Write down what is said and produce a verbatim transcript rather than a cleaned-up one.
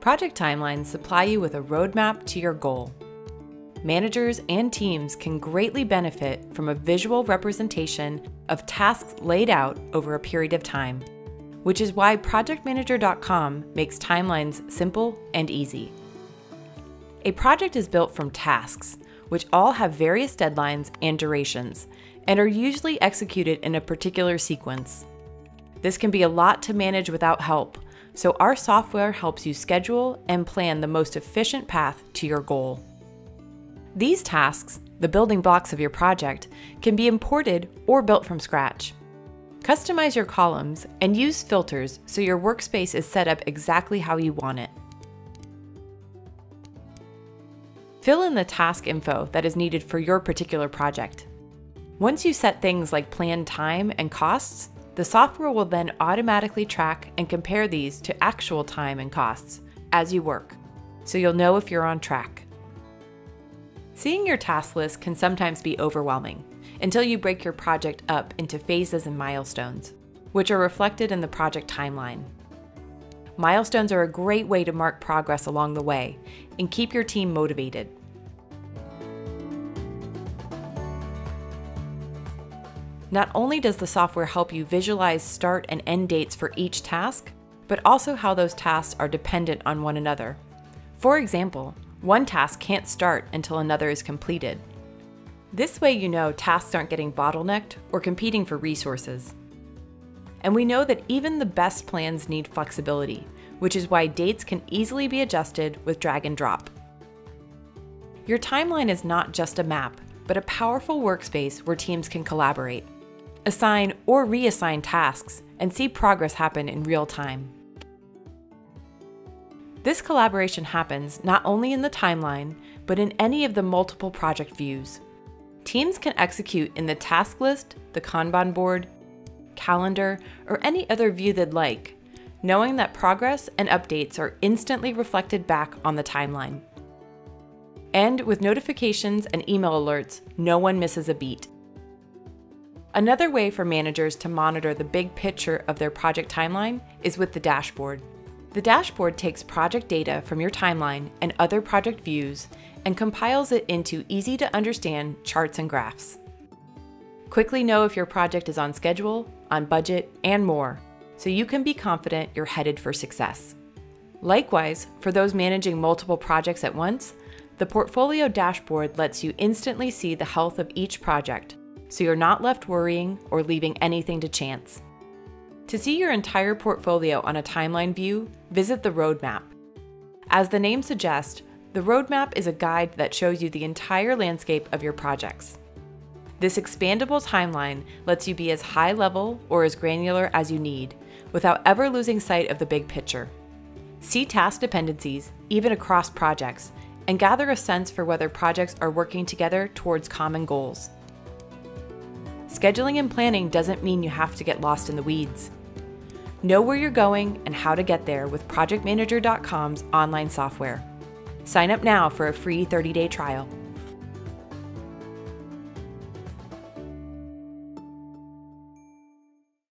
Project timelines supply you with a roadmap to your goal. Managers and teams can greatly benefit from a visual representation of tasks laid out over a period of time, which is why project manager dot com makes timelines simple and easy. A project is built from tasks, which all have various deadlines and durations, and are usually executed in a particular sequence. This can be a lot to manage without help, so our software helps you schedule and plan the most efficient path to your goal. These tasks, the building blocks of your project, can be imported or built from scratch. Customize your columns and use filters so your workspace is set up exactly how you want it. Fill in the task info that is needed for your particular project. Once you set things like planned time and costs, the software will then automatically track and compare these to actual time and costs as you work, so you'll know if you're on track. Seeing your task list can sometimes be overwhelming until you break your project up into phases and milestones, which are reflected in the project timeline. Milestones are a great way to mark progress along the way and keep your team motivated. Not only does the software help you visualize start and end dates for each task, but also how those tasks are dependent on one another. For example, one task can't start until another is completed. This way you know tasks aren't getting bottlenecked or competing for resources. And we know that even the best plans need flexibility, which is why dates can easily be adjusted with drag and drop. Your timeline is not just a map, but a powerful workspace where teams can collaborate, assign or reassign tasks, and see progress happen in real time. This collaboration happens not only in the timeline, but in any of the multiple project views. Teams can execute in the task list, the Kanban board, calendar, or any other view they'd like, knowing that progress and updates are instantly reflected back on the timeline. And with notifications and email alerts, no one misses a beat. Another way for managers to monitor the big picture of their project timeline is with the dashboard. The dashboard takes project data from your timeline and other project views and compiles it into easy-to-understand charts and graphs. Quickly know if your project is on schedule, on budget, and more, so you can be confident you're headed for success. Likewise, for those managing multiple projects at once, the portfolio dashboard lets you instantly see the health of each project, so you're not left worrying or leaving anything to chance. To see your entire portfolio on a timeline view, visit the roadmap. As the name suggests, the roadmap is a guide that shows you the entire landscape of your projects. This expandable timeline lets you be as high level or as granular as you need, without ever losing sight of the big picture. See task dependencies, even across projects, and gather a sense for whether projects are working together towards common goals. Scheduling and planning doesn't mean you have to get lost in the weeds. Know where you're going and how to get there with project manager dot com's online software. Sign up now for a free thirty day trial.